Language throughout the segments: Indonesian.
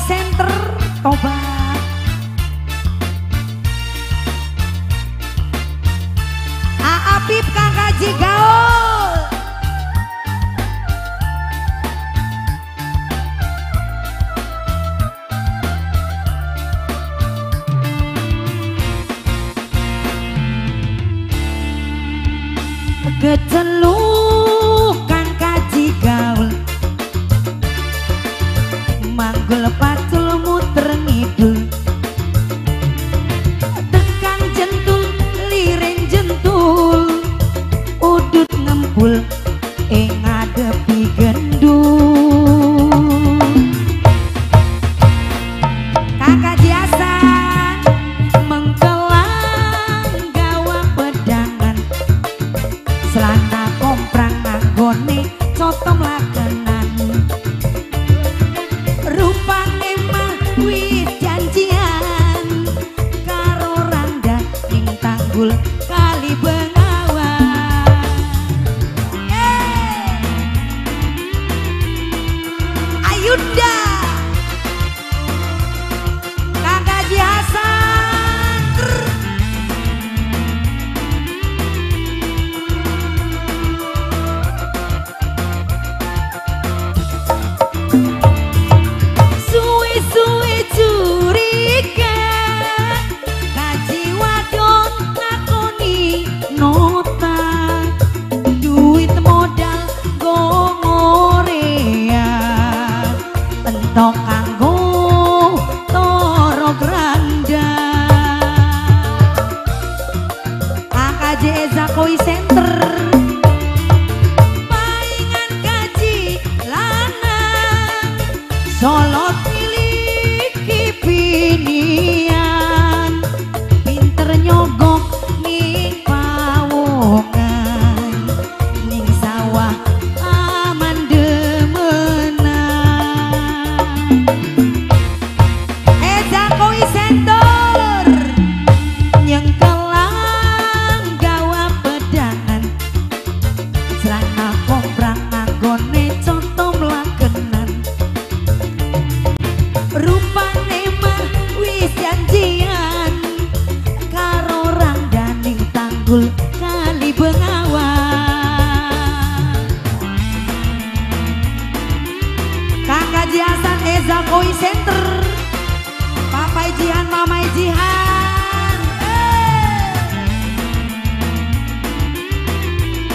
City Center Toba. Aapip Kang Kaji Gaul. Keceluk Kang Kaji Gaul, manggul pacul muter ngidul, tekan jentul liring jentul, udut ngempul ngadepi gendul. Kang Kaji asan mengkelang gawa pedangan, selana komprang anggone cotom lakenan, rupane mah wis janjian karo randa ning tanggul Kali Bengawan. Ayuda Kang Kaji Hasan suwe-suwe curiga, Kaji wadon ngakoni nota, duit modal go ngorea, entok kanggo toro granda. Kang Kaji Ezakoi Center, paingan kaji lanang, solot miliki binian, pinter nyogok ning pawongan, ning sawah aman demenan. Ezakoi Center, nyengkelang gawa pedangan, selana komprang anggone contom lakenan, rupane mah wis janjian karo randaning tanggul Kali Bengawan. Kang Kaji Hasan Ezakoi Center, Papai Jihan Mamai Jihan,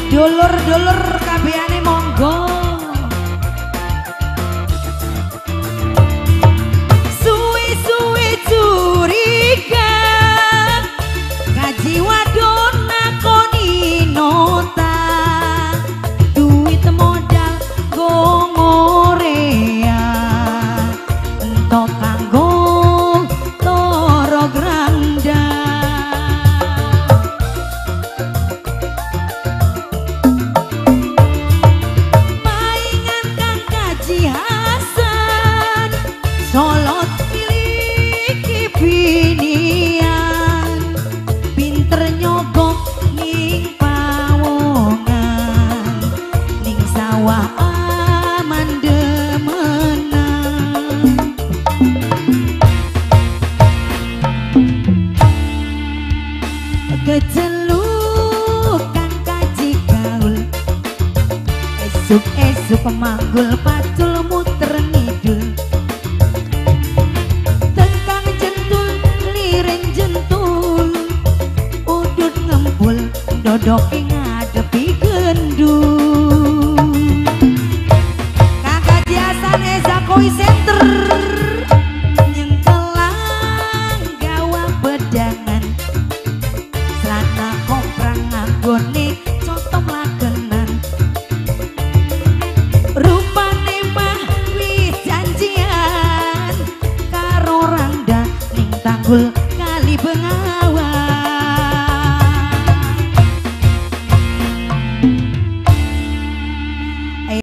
dulur-dulur kabehane monggo. Suwe-suwe curiga, Kaji wadon nakoni nota, duit modal go ngorea, entok kanggo toro granda. Mainan Kang Kaji Hasan, solot miliki binian, pinter nyogok ning pawongan, ning sawah aman demenan. Keceluk Kang Kaji Gaul, esuk-esuk pemanggul pacul muter ngidul, tengkang jentul liring jentul, udut ngempul dodoke ngadepi gendul. Kang Kaji Hasan Ezakoi Center.